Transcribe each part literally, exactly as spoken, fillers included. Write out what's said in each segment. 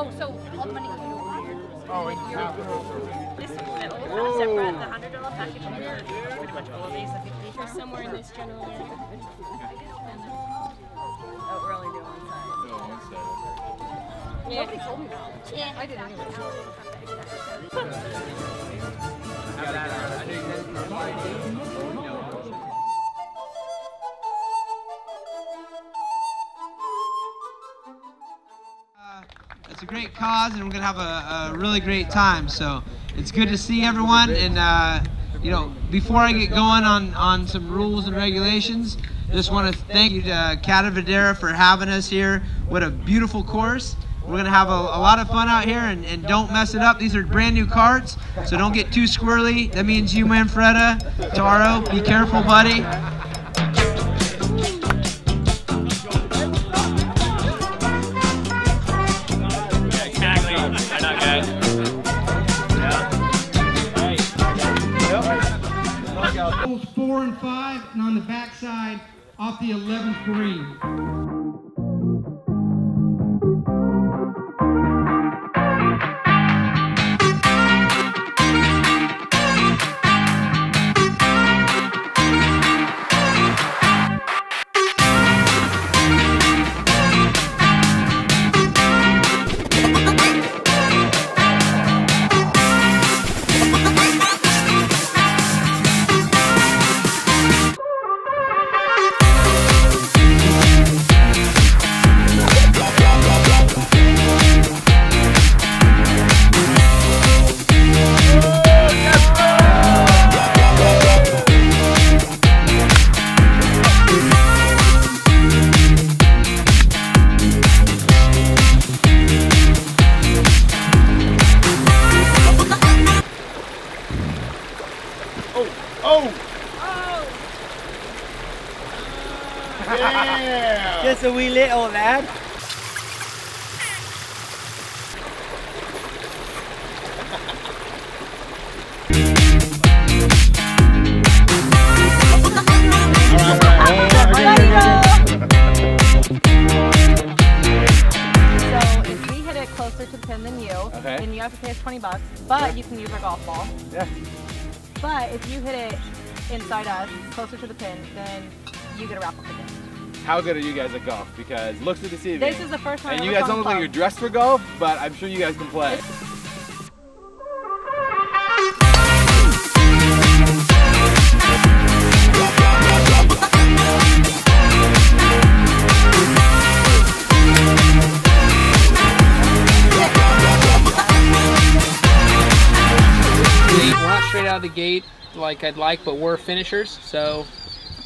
Oh, so all money can go over here. Oh, it's not. This is the old concept for the hundred dollar package. We're pretty much all of these. I think these are somewhere in this general area. Oh, we're only doing one side. No, one side. Yeah. Nobody told me that. Yeah. I didn't even know. It's a great cause, and we're going to have a, a really great time, so it's good to see everyone. And, uh, you know, before I get going on, on some rules and regulations, just want to thank you to Catta Verdera for having us here. What a beautiful course. We're going to have a, a lot of fun out here, and, and don't mess it up. These are brand new carts, so don't get too squirrely. That means you, Manfreda, Taro, be careful, buddy. Four and five, and on the backside off the eleventh green. Yeah. Just a wee little lad. So if we hit it closer to the pin than you, okay, then you have to pay us twenty bucks, but yeah, you can use our golf ball. Yeah. But if you hit it inside us, closer to the pin, then you get a wrap up again. How good are you guys at golf? Because looks at this evening. This is the first time. And you guys don't look like you're dressed for golf, but I'm sure you guys can play. We're not straight out of the gate like I'd like, but we're finishers, so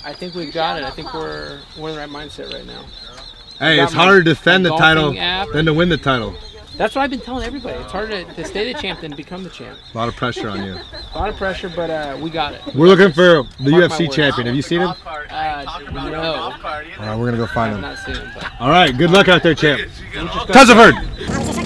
I think we've got it. I think we're we're in the right mindset right now. Hey, it's harder to defend the title than to win the title. That's what I've been telling everybody. It's harder to, to stay the champ than to become the champ. A lot of pressure on you. A lot of pressure, but uh, we got it. We're looking for the U F C champion. Have you seen him? Uh, no. All right, we're gonna go find him. Not seen him, but. All right, good luck out there, champ. Tuzzaford.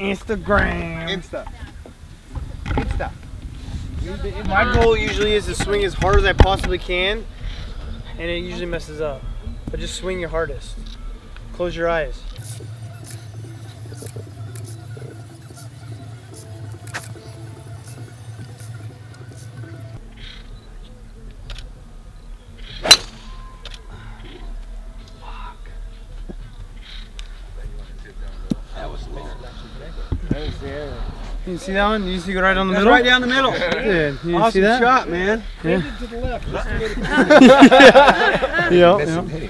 Instagram. Insta. Insta. Insta. My goal usually is to swing as hard as I possibly can, and it usually messes up. But just swing your hardest. Close your eyes. You see that one? You see it right on the middle? Right down the middle. Dude, you awesome see that? shot, man. Yeah. It to the left. yeah. yeah. yeah.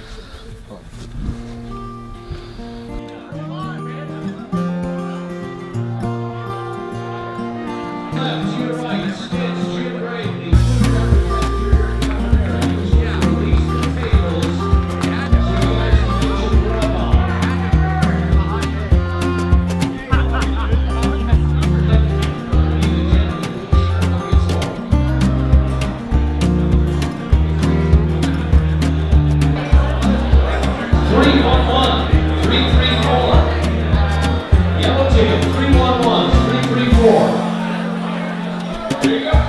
There you go.